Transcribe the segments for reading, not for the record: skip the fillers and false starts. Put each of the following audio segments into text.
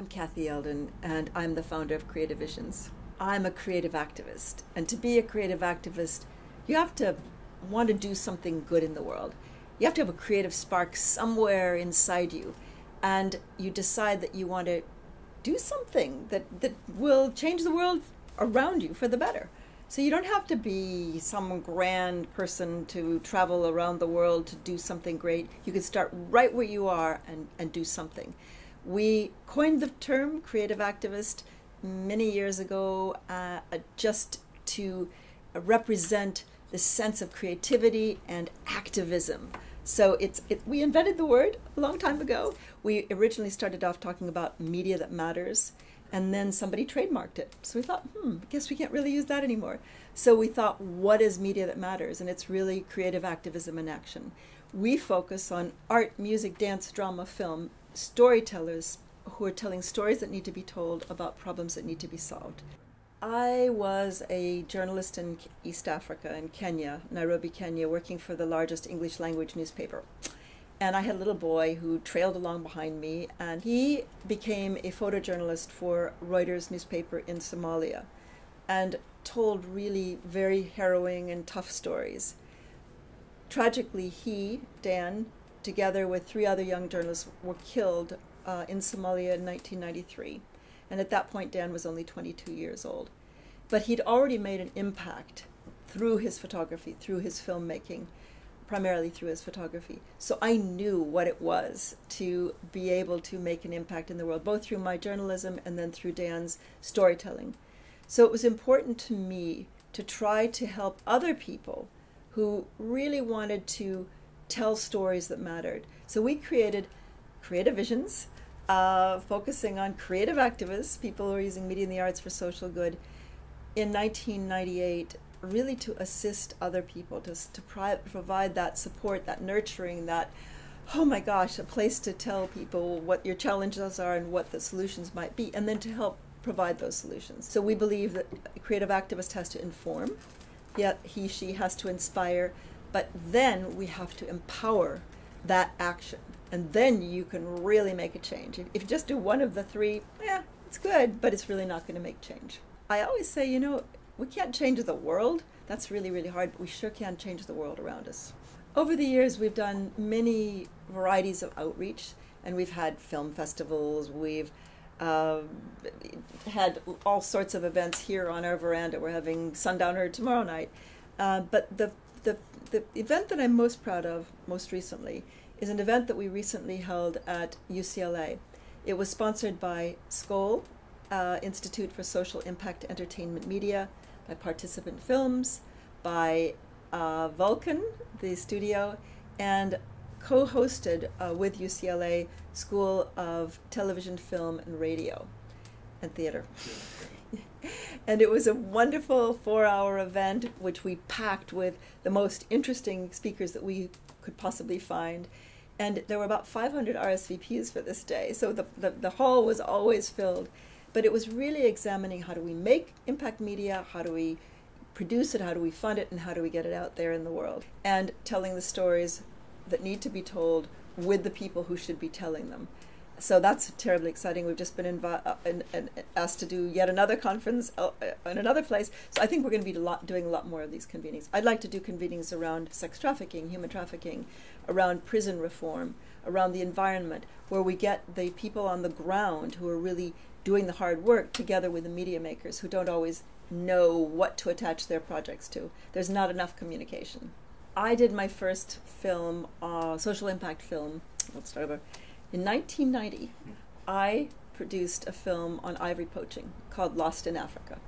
I'm Kathy Eldon, and I'm the founder of Creative Visions. I'm a creative activist, and to be a creative activist, you have to want to do something good in the world. You have to have a creative spark somewhere inside you, and you decide that you want to do something that will change the world around you for the better. So you don't have to be some grand person to travel around the world to do something great. You can start right where you are and do something. We coined the term creative activist many years ago just to represent the sense of creativity and activism. So we invented the word a long time ago. We originally started off talking about media that matters. And then somebody trademarked it. So we thought, I guess we can't really use that anymore. So we thought, what is media that matters? And it's really creative activism in action. We focus on art, music, dance, drama, film, storytellers who are telling stories that need to be told about problems that need to be solved. I was a journalist in East Africa, in Kenya, Nairobi, Kenya, working for the largest English language newspaper. And I had a little boy who trailed along behind me, and he became a photojournalist for Reuters newspaper in Somalia and told really very harrowing and tough stories. Tragically, he, Dan, together with three other young journalists were killed in Somalia in 1993. And at that point, Dan was only 22 years old. But he'd already made an impact through his photography, through his filmmaking, primarily through his photography. So I knew what it was to be able to make an impact in the world, both through my journalism and then through Dan's storytelling. So it was important to me to try to help other people who really wanted to tell stories that mattered. So we created Creative Visions, focusing on creative activists, people who are using media and the arts for social good, in 1998. Really to assist other people, to provide that support, that nurturing, that, oh my gosh, a place to tell people what your challenges are and what the solutions might be, and then to help provide those solutions. So we believe that a creative activist has to inform, yet he, she has to inspire, but then we have to empower that action. And then you can really make a change. If you just do one of the three, yeah, it's good, but it's really not going to make change. I always say, you know, we can't change the world. That's really, really hard, but we sure can change the world around us. Over the years, we've done many varieties of outreach, and we've had film festivals, we've had all sorts of events here on our veranda. We're having Sundowner tomorrow night. But the event that I'm most proud of, most recently, is an event that we recently held at UCLA. It was sponsored by Skoll, Institute for Social Impact Entertainment Media, by Participant Films, by Vulcan, the studio, and co-hosted with UCLA School of Television, Film, and Radio and Theater. And it was a wonderful 4-hour event, which we packed with the most interesting speakers that we could possibly find. And there were about 500 RSVPs for this day, so the hall was always filled. But it was really examining, how do we make impact media, how do we produce it, how do we fund it, and how do we get it out there in the world? And telling the stories that need to be told with the people who should be telling them. So that's terribly exciting. We've just been asked to do yet another conference in another place. So I think we're going to be doing a lot more of these convenings. I'd like to do convenings around sex trafficking, human trafficking, around prison reform, around the environment, where we get the people on the ground who are really doing the hard work together with the media makers who don't always know what to attach their projects to. There's not enough communication. I did my first film, social impact film, let's start over. In 1990, I produced a film on ivory poaching called Lost in Africa.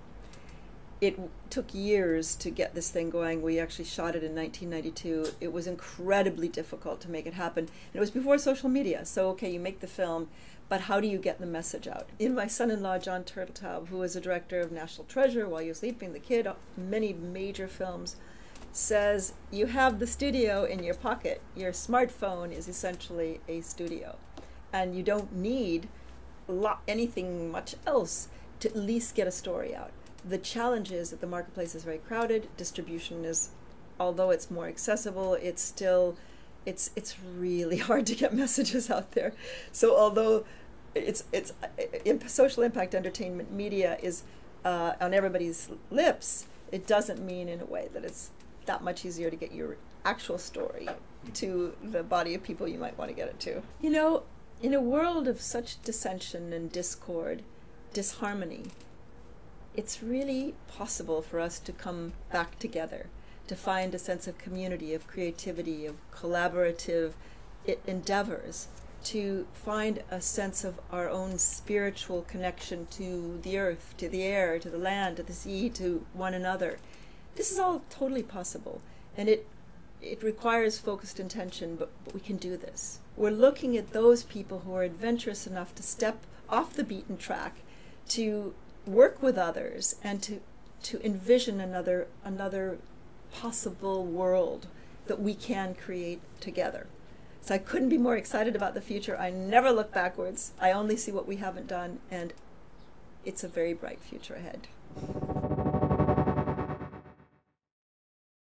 It took years to get this thing going. We actually shot it in 1992. It was incredibly difficult to make it happen. And it was before social media, so okay, you make the film, but how do you get the message out? In my son-in-law, John Turtletaub, who is a director of National Treasure, While You're Sleeping, The Kid, many major films, says you have the studio in your pocket. Your smartphone is essentially a studio, and you don't need anything much else to at least get a story out. The challenge is that the marketplace is very crowded. Distribution is, although it's more accessible, it's still, it's really hard to get messages out there. So although social impact entertainment media is on everybody's lips. It doesn't mean in a way that it's that much easier to get your actual story to the body of people you might want to get it to. You know, in a world of such dissension and discord, disharmony, it's really possible for us to come back together, to find a sense of community, of creativity, of collaborative endeavors, to find a sense of our own spiritual connection to the earth, to the air, to the land, to the sea, to one another. This is all totally possible, and it requires focused intention, but we can do this. We're looking at those people who are adventurous enough to step off the beaten track, to work with others, and to envision another possible world that we can create together. So I couldn't be more excited about the future. I never look backwards. I only see what we haven't done, and it's a very bright future ahead.